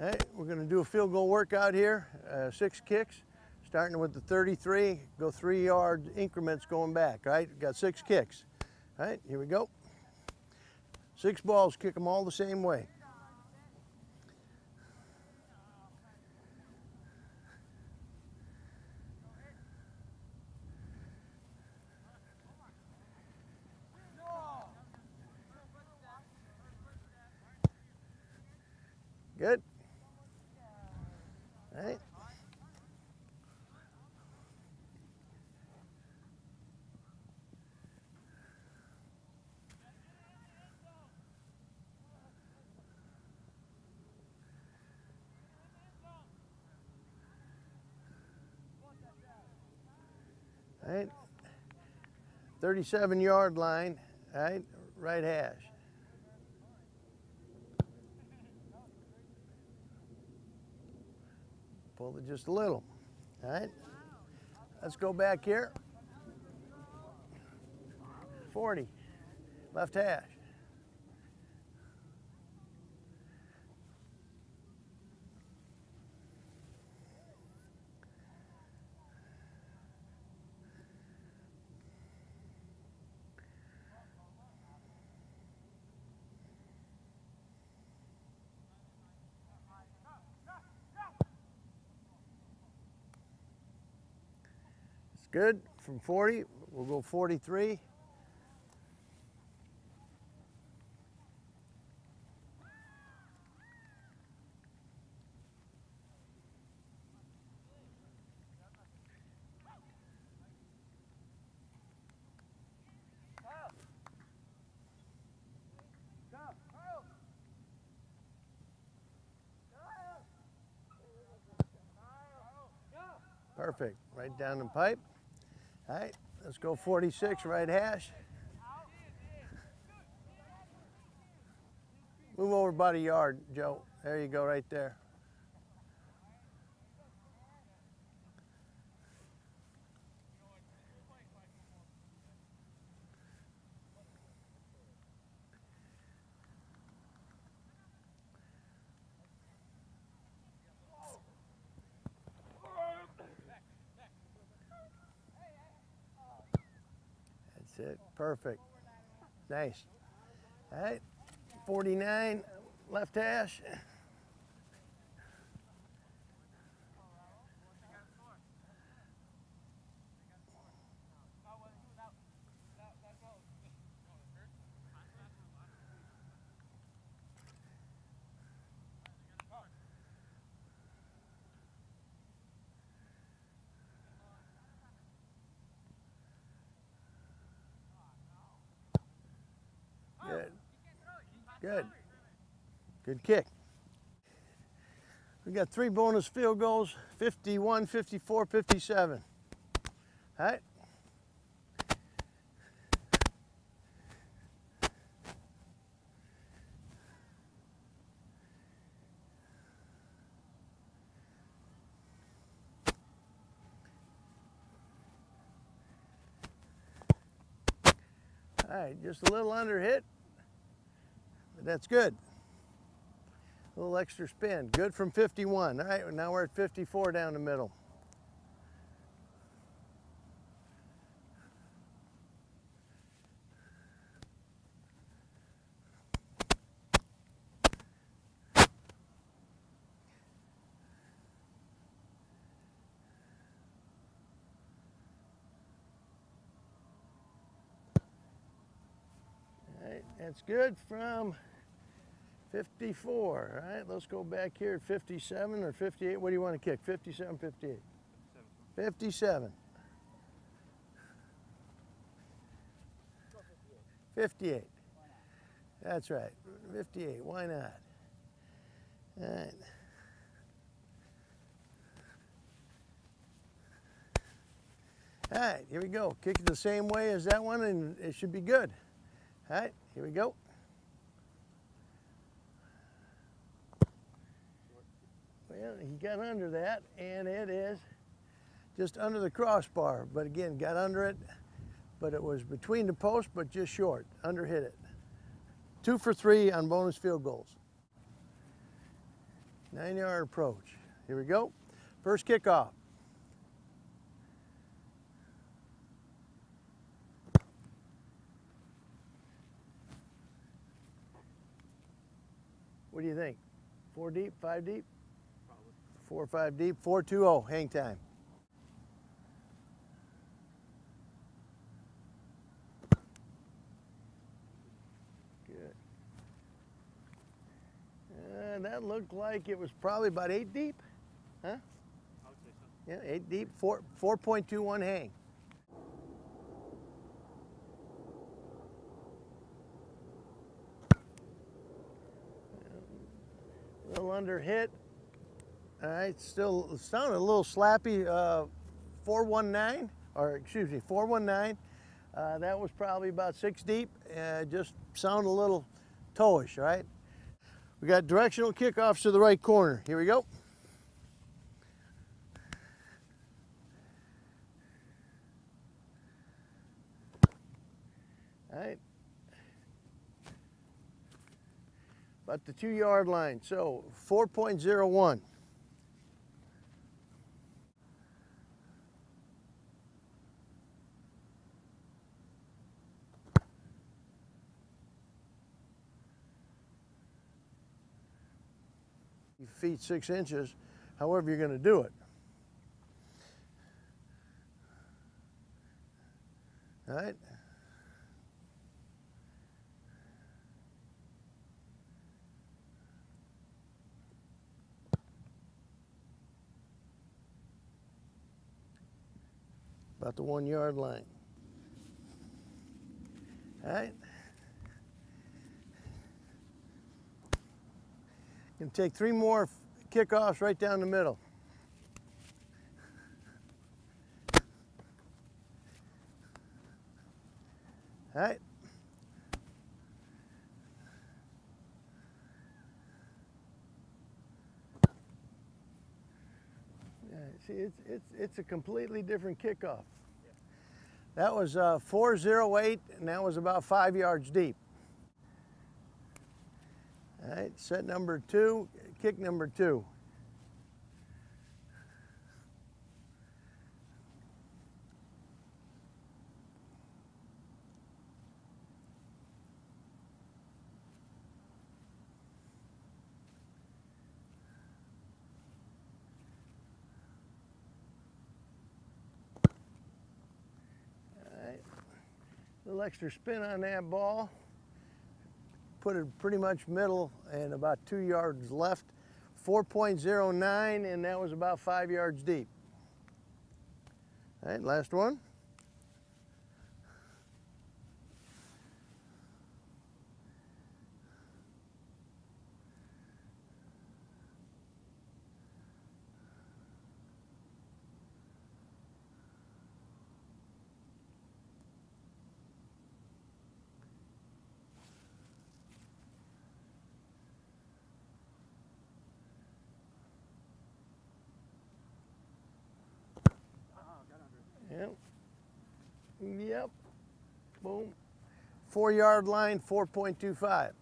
All right, we're going to do a field goal workout here, 6 kicks, starting with the 33, go 3-yard increments going back, all right? We've got 6 kicks. All right, here we go. 6 balls, kick them all the same way. Good. All right. All right. 37-yard line. All right. Right hash. Pull it just a little. All right, let's go back here. 40, left hash. Good, from 40, we'll go 43. Perfect, right down the pipe. All right, let's go 46, right hash. Move over about a yard, Joe. There you go, right there. It. Perfect. Nice. All right, 49, left hash. Good. Good. Good kick. We've got 3 bonus field goals, 51, 54, 57. All right. All right, just a little under hit. That's good. A little extra spin. Good from 51. All right, now we're at 54 down the middle. All right, that's good from 54, all right, let's go back here at 57 or 58. What do you want to kick, 57, 58? 57. 58. That's right, 58, why not? All right. All right, here we go. Kick it the same way as that one and it should be good. All right, here we go. Well, he got under that, and it is just under the crossbar. But again, got under it, but it was between the posts, but just short. Under hit it. 2 for 3 on bonus field goals. 9-yard approach. Here we go. First kickoff. What do you think? 4 deep, 5 deep? Probably. 4 or 5 deep, 4-2-0, hang time. That looked like it was probably about 8 deep, huh? I would say so. Yeah, 8 deep, 4.21 hang. A little under hit. All right, still sounded a little slappy. 419, or excuse me, 419. That was probably about 6 deep. Just sounded a little towish, right? We got directional kickoffs to the right corner. Here we go. All right. About the 2-yard line, so 4.01. Feet 6 inches, however you're going to do it. All right. About the 1-yard line. All right. Gonna take 3 more kickoffs right down the middle. All right. Yeah, see, it's a completely different kickoff. Yeah. That was 4.08, and that was about 5 yards deep. All right, set number 2, kick number 2. All right, a little extra spin on that ball. Put it pretty much middle and about 2 yards left, 4.09, and that was about 5 yards deep. All right, last one. Yep, boom. 4-yard line, 4.25.